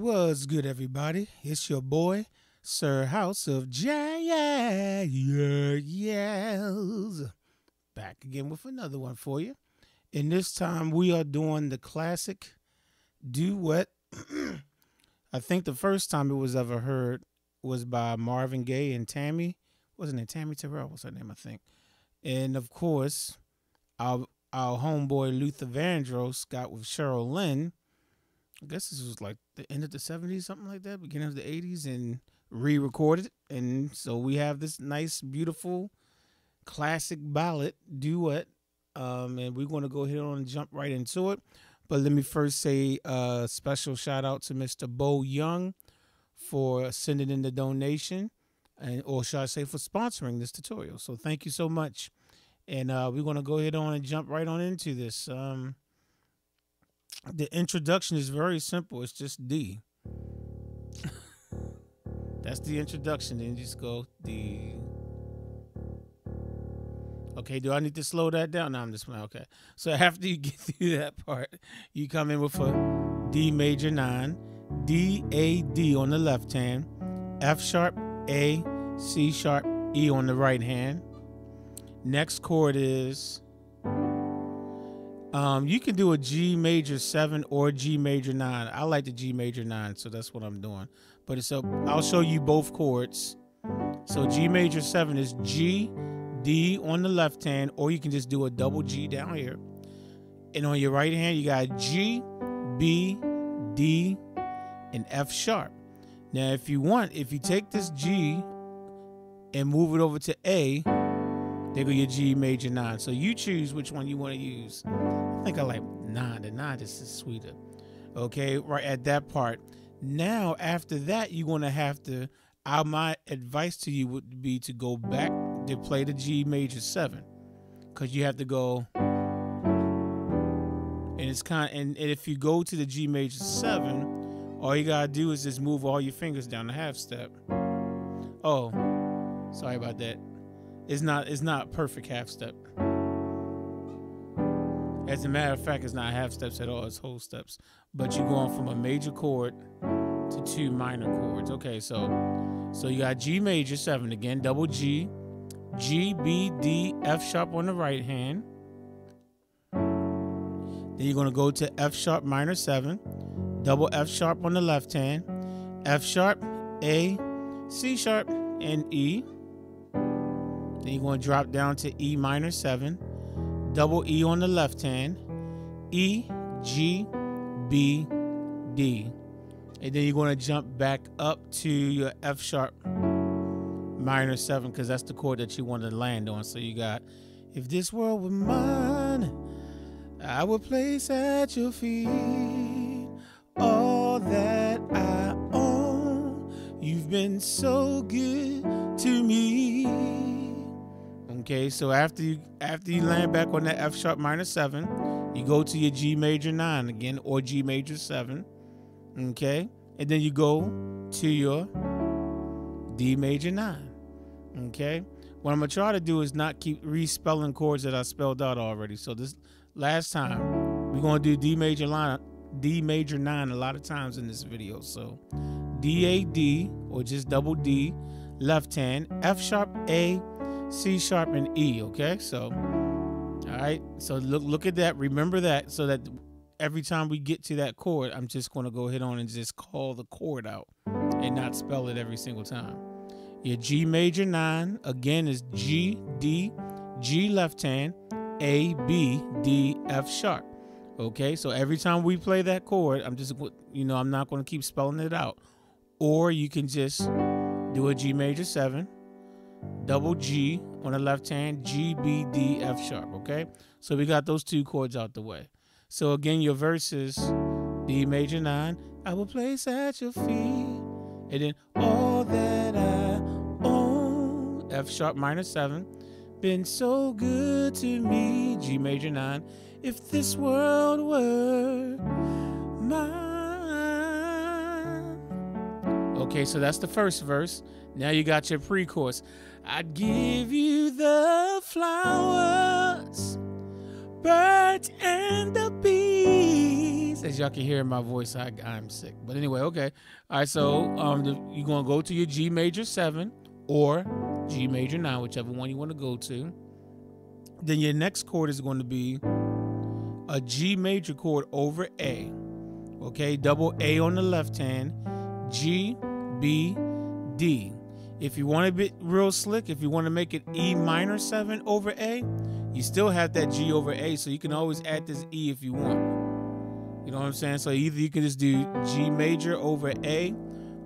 What's good, everybody? It's your boy, Sir House of J-Yells, back again with another one for you. And this time we are doing the classic duet. I think the first time it was ever heard was by Marvin Gaye and Tammy. Wasn't it Tammy Terrell? What's her name, I think? And of course, our homeboy Luther Vandross got with Cheryl Lynn. I guess this was like the end of the 70s, something like that, beginning of the 80s, and re-recorded. And so we have this nice, beautiful, classic ballad duet, and we're going to go ahead and jump right into it. But let me first say a special shout-out to Mr. Bo Young for sending in the donation, and or should I say for sponsoring this tutorial. So thank you so much. And we're going to go ahead on and jump right on into this. The introduction is very simple. It's just D. That's the introduction. Then you just go D. Okay, do I need to slow that down? No, I'm just playing. Okay. So after you get through that part, you come in with a D major 9, D, A, D on the left hand, F sharp, A, C sharp, E on the right hand. Next chord is you can do a G major 7 or G major 9. I like the G major 9, so that's what I'm doing. But it's I'll show you both chords. So G major 7 is G, D on the left hand, or you can just do a double G down here. And on your right hand, you got G, B, D, and F sharp. Now, if you want, if you take this G and move it over to A, there go your G major 9. So you choose which one you want to use. I think I like 9. The 9 is sweeter. Okay, right at that part. Now, after that, you're going to have to, my advice to you would be to go back to play the G major 7. Because you have to go, and it's kind of, and if you go to the G major 7, all you got to do is just move all your fingers down the half step. Oh, sorry about that. It's not perfect half step. As a matter of fact, it's not half steps at all, it's whole steps. But you're going from a major chord to two minor chords. Okay, so you got G major 7 again, double G, G, B, D, F sharp on the right hand. Then you're gonna go to F sharp minor 7, double F sharp on the left hand, F sharp, A, C sharp, and E. Then you're going to drop down to E minor 7, double E on the left hand, E, G, B, D. And then you're going to jump back up to your F sharp minor 7, because that's the chord that you want to land on. So you got, if this world were mine, I would place at your feet all that I own. You've been so good to me. Okay, so after you land back on that F sharp minor 7, you go to your G major 9 again, or G major 7. Okay, and then you go to your D major 9. Okay, what I'm gonna try to do is not keep respelling chords that I spelled out already. So this last time we're gonna do D major 9 a lot of times in this video. So D, A, D, or just double D, left hand, F sharp, A, C sharp, and E. Okay, so all right, so look at that, remember that, so that every time we get to that chord, I'm just going to go ahead on and just call the chord out and not spell it every single time. Your G major 9 again is G, D, G left hand, A, B, D, F sharp. Okay, so every time we play that chord, I'm just, you know, I'm not going to keep spelling it out. Or you can just do a G major 7, double G on the left hand, G, B, D, F sharp. Okay, so we got those two chords out the way. So again, your verse is D major 9, I will place at your feet, and then all that I own, F sharp minor 7, been so good to me, G major 9, if this world were mine. Okay, so that's the first verse. Now you got your pre-chorus. I'd give you the flowers, birds and the bees. As as y'all can hear in my voice, I'm sick. But anyway, okay. All right, so you're going to go to your G major 7 or G major 9, whichever one you want to go to. Then your next chord is going to be a G major chord over A. Okay, double A on the left hand, G, B, D. If you want to be real slick, if you want to make it E minor 7 over A, you still have that G over A, so you can always add this E if you want. You know what I'm saying? So either you can just do G major over A,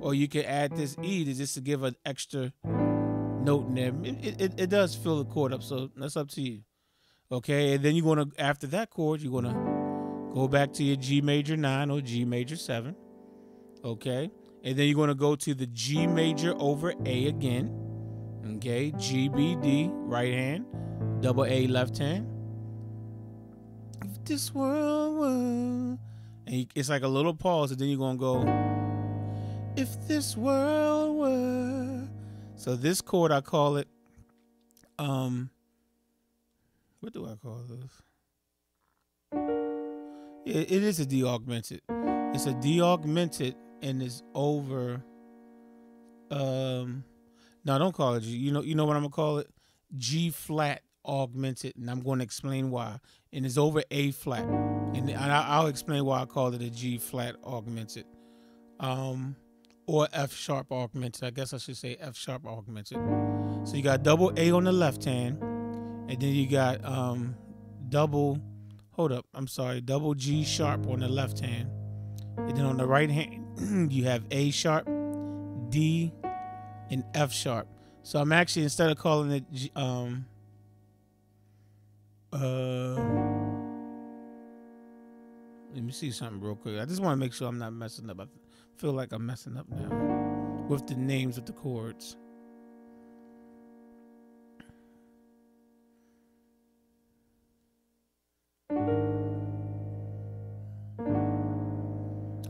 or you can add this E to just to give an extra note in there. It does fill the chord up, so that's up to you. Okay, and then you're going to, after that chord, you're going to go back to your G major 9 or G major 7. Okay. And then you're going to go to the G major over A again. Okay, G, B, D, right hand, double A, left hand. If this world were... And it's like a little pause, and then you're going to go, if this world were... So this chord, I call it... what do I call this? It is a deaugmented. It's a deaugmented. And it's over. No, don't call it G. You know what I'm gonna call it? G flat augmented, and I'm going to explain why. And it's over A flat, and I'll explain why I call it a G flat augmented, or F sharp augmented. I guess I should say F sharp augmented. So you got double A on the left hand, and then you got double G sharp on the left hand, and then on the right hand. You have A sharp, D, and F sharp. So I'm actually, instead of calling it let me see something real quick. I just want to make sure I'm not messing up. I feel like I'm messing up now with the names of the chords.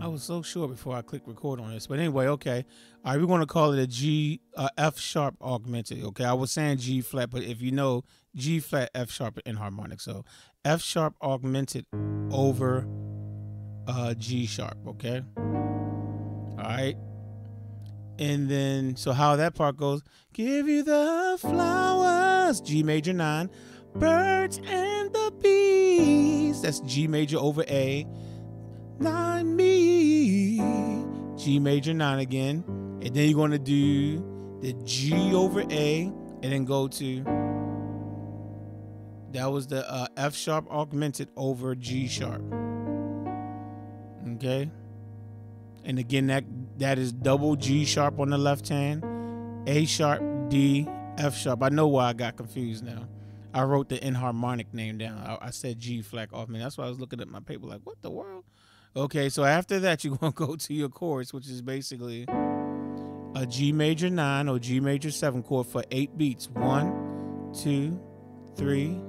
I was so sure before I click record on this, but anyway, okay. All right, we're going to call it a G F sharp augmented. Okay, I was saying G flat, but if you know G flat, F sharp, and harmonic, so F sharp augmented over G sharp. Okay, all right, and then so how that part goes: give you the flowers, G major 9, birds and the bees. That's G major over A. Not me, G major 9 again, and then you're going to do the G over A, and then go to, that was the F sharp augmented over G sharp. Okay, and again that is double G sharp on the left hand, A sharp, D, F sharp. I know why I got confused now. I wrote the enharmonic name down. I said G flat off me. That's why I was looking at my paper like, what the world? Okay, so after that, you're going to go to your chords, which is basically a G major 9 or G major 7 chord for 8 beats. 1, 2, 3,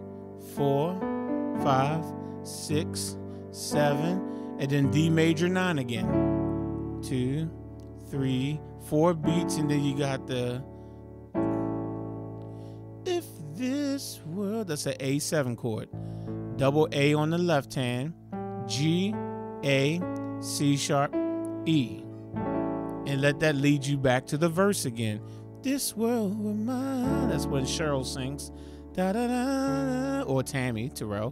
4, 5, 6, 7, and then D major 9 again. 2, 3, 4 beats, and then you got the if this world, that's an A7 chord. Double A on the left hand, G, A, C sharp, E, and let that lead you back to the verse again. This world were mine. That's when Cheryl sings, da da da, or Tammy Terrell.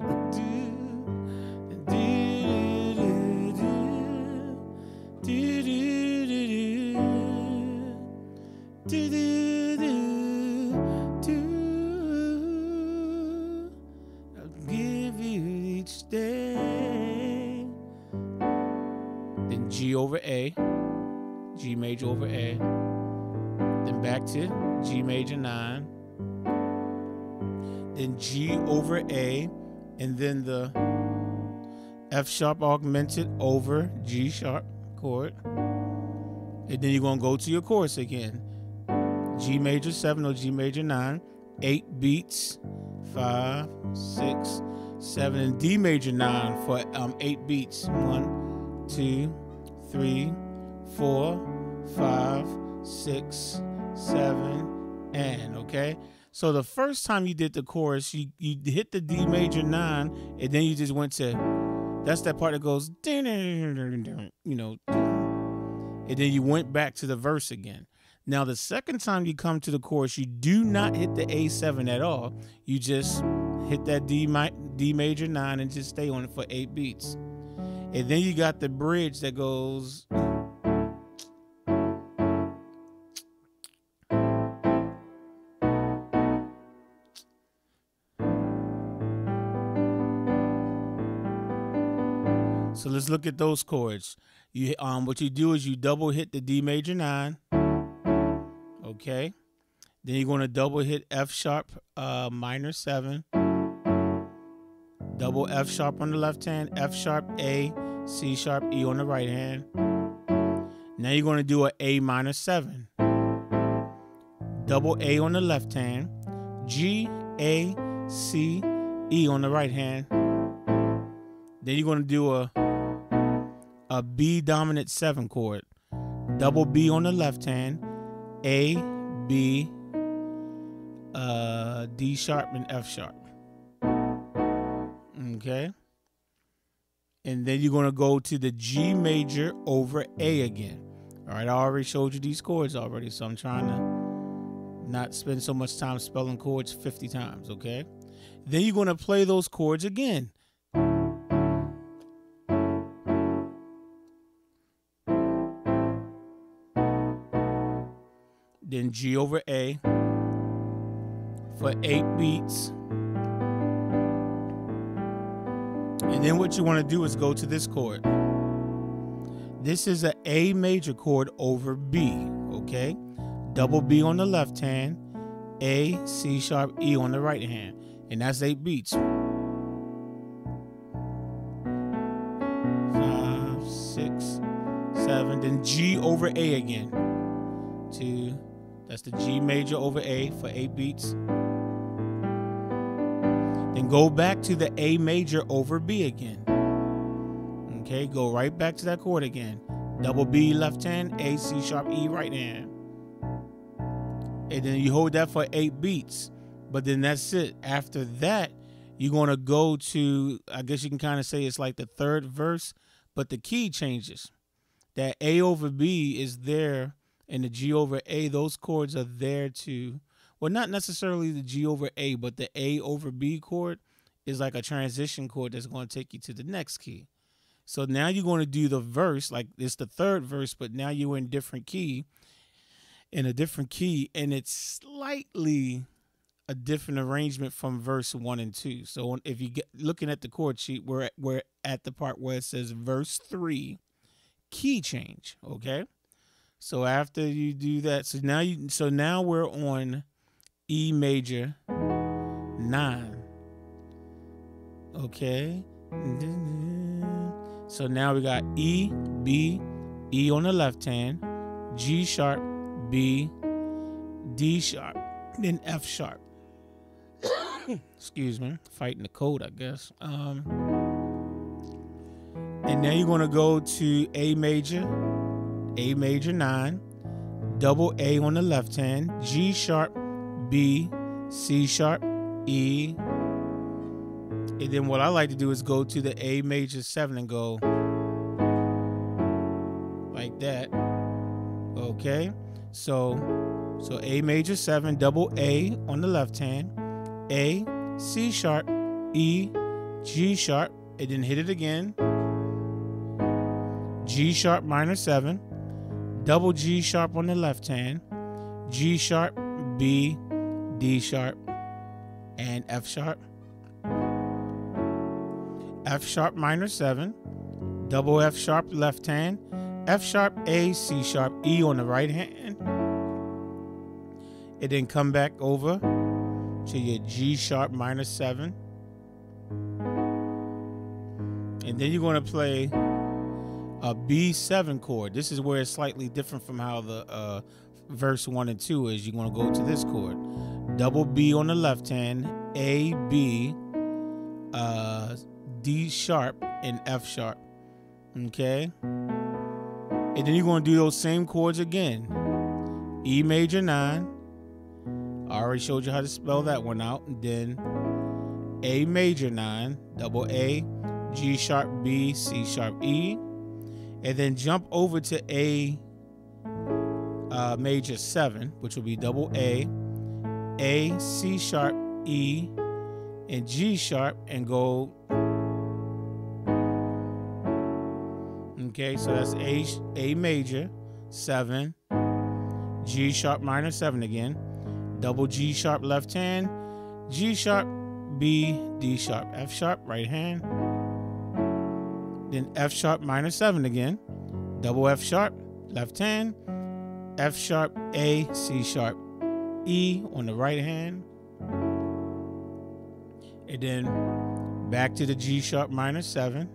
I'll give you each day. Then G over A, G major over A, then back to G major 9, then G over A, and then the F sharp augmented over G sharp chord, and then you're going to go to your chorus again, G major 7 or G major 9, 8 beats, 5, 6, 7, and D major 9 for 8 beats, 1, 2, 3, 4, 5, 6, 7, and okay. So the first time you did the chorus, you hit the D major 9, and then you just went to That's that part that goes, you know, and then you went back to the verse again. Now, the second time you come to the chorus, you do not hit the A7 at all. You just hit that D major 9 and just stay on it for 8 beats. And then you got the bridge that goes. So let's look at those chords. You what you do is you double hit the D major 9. Okay. Then you're going to double hit F sharp minor 7. Double F sharp on the left hand, F sharp A, C sharp E on the right hand. Now you're going to do an A minor 7. Double A on the left hand, G, A, C, E on the right hand. Then you're going to do a B dominant 7 chord, double B on the left hand, A, B, D sharp and F sharp. Okay. And then you're going to go to the G major over A again. All right. I already showed you these chords already, so I'm trying to not spend so much time spelling chords 50 times. Okay. Then you're going to play those chords again. Then G over A for 8 beats. And then what you want to do is go to this chord. This is an A major chord over B, okay? Double B on the left hand, A, C sharp, E on the right hand. And that's 8 beats. 5, 6, 7, then G over A again. 2, that's the G major over A for 8 beats. Then go back to the A major over B again. Okay, go right back to that chord again. Double B left hand, A, C sharp, E right hand. And then you hold that for 8 beats. But then that's it. After that, you're going to go to, I guess you can kind of say it's like the third verse, but the key changes. That A over B is there, and the G over A, those chords are there to, well, not necessarily the G over A, but the A over B chord is like a transition chord that's going to take you to the next key. So now you're going to do the verse, like it's the third verse, but now you're in different key, and it's slightly a different arrangement from verse 1 and 2. So if you get looking at the chord sheet, we're at the part where it says verse 3, key change. Okay. So after you do that, so now we're on E major 9. Okay. So now we got E, B, E on the left hand, G sharp, B, D sharp, then F sharp. Excuse me, fighting the cold, I guess. And now you're gonna go to A major 9, double A on the left hand, G sharp, B, C sharp, E. And then what I like to do is go to the A major 7 and go like that. Okay, so A major 7, double A on the left hand, A, C sharp, E, G sharp, and then hit it again, G sharp minor 7, double G sharp on the left hand, G sharp, B, D sharp, and F sharp. F sharp minor 7, double F sharp left hand, F sharp, A, C sharp, E on the right hand. And then come back over to your G sharp minor 7. And then you're going to play a B7 chord. This is where it's slightly different from how the verse 1 and 2 is. You're going to go to this chord, double B on the left hand, A, B, D sharp, and F sharp. Okay, and then you're going to do those same chords again. E major 9. I already showed you how to spell that one out. And then A major 9, double A, G sharp B, C sharp E, and then jump over to A major 7, which will be double A, C sharp, E, and G sharp, and go. Okay, so that's A major 7, G sharp minor 7 again, double G sharp left hand, G sharp, B, D sharp, F sharp right hand, then F sharp minor 7 again, double F sharp left hand, F sharp, A, C sharp, E on the right hand, and then back to the G sharp minor 7,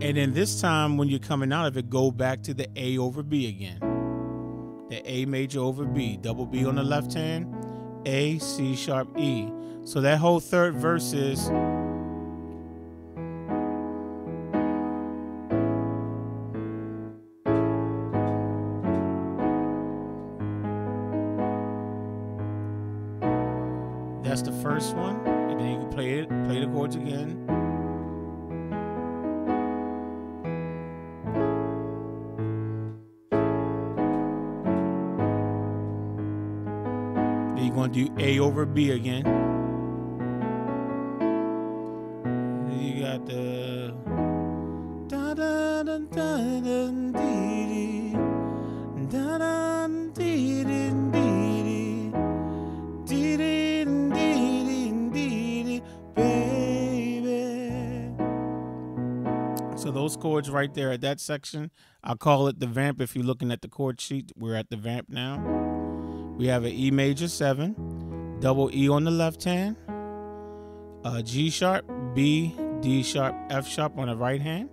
and then this time when you're coming out of it, go back to the A over B again, the A major over B, double B on the left hand, A, C sharp, E. So that whole third verse is that's the first one, and then you can play the chords again. Then you're going to do A over B again. Then you got the da da da da da dee da da dee dee dee dee. So those chords right there at that section, I'll call it the vamp. If you're looking at the chord sheet, we're at the vamp now. We have an E major 7, double E on the left hand, G sharp, B, D sharp, F sharp on the right hand,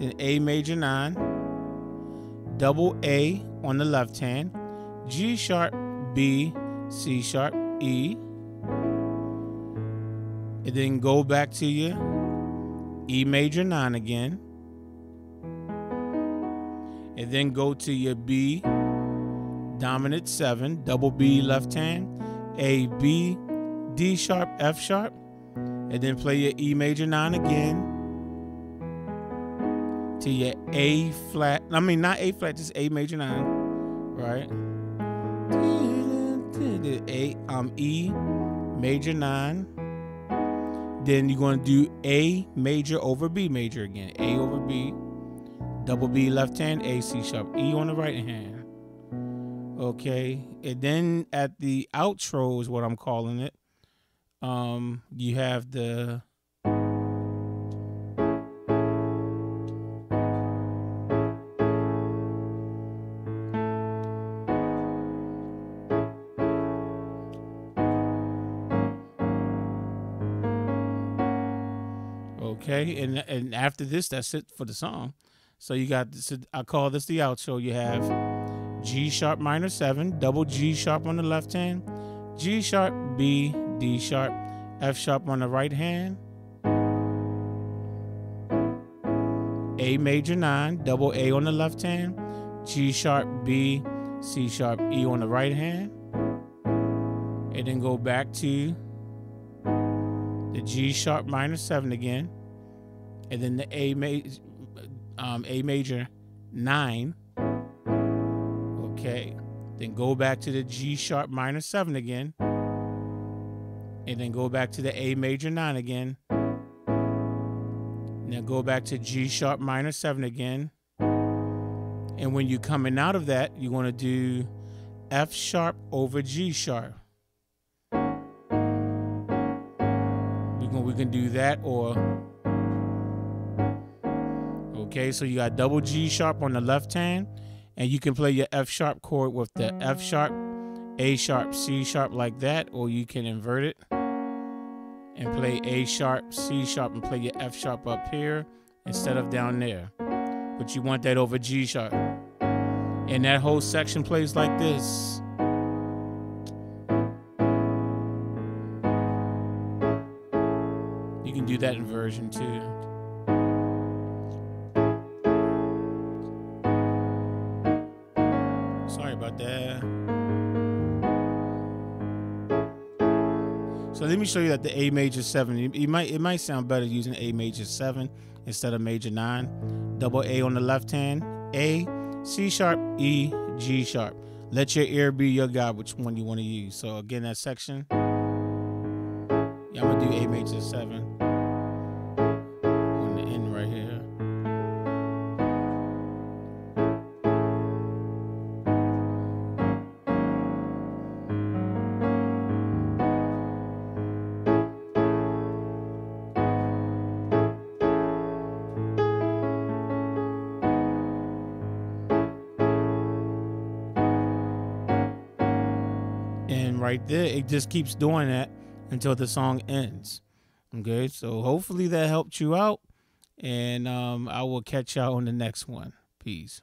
then A major 9, double A on the left hand, G sharp, B, C sharp, E, and then go back to your E major 9 again, and then go to your B dominant 7, double B left hand, A, B, D sharp, F sharp, and then play your E major 9 again to your A flat, I mean not A flat, just A major 9, right? E major 9. Then you're going to do A major over B major again. A over B, double B left hand, A, C sharp, E on the right hand. Okay. And then at the outro is what I'm calling it. You have the okay, and after this, that's it for the song. So you got this, I call this the outro. You have G sharp minor 7, double G sharp on the left hand, G sharp, B, D sharp, F sharp on the right hand, A major 9, double A on the left hand, G sharp, B, C sharp, E on the right hand, and then go back to the G sharp minor 7 again, and then the A major 9. Okay, then go back to the G sharp minor 7 again, and then go back to the A major 9 again. Now go back to G sharp minor 7 again, and when you're coming out of that, you want to do F sharp over G sharp. We can do that, or okay, so you got double G sharp on the left hand, and you can play your F sharp chord with the F sharp, A sharp, C sharp like that, or you can invert it and play A sharp, C sharp, and play your F sharp up here instead of down there, but you want that over G sharp, and that whole section plays like this. You can do that inversion too. Sorry about that. So let me show you that the A major 7. It might sound better using A major 7 instead of major 9. Double A on the left hand, A, C sharp, E, G sharp. Let your ear be your guide which one you want to use. So again, that section. Yeah, I'm gonna do A major 7 on the end right here. And right there, it just keeps doing that until the song ends. Okay, so hopefully that helped you out, and I will catch y'all on the next one. Peace.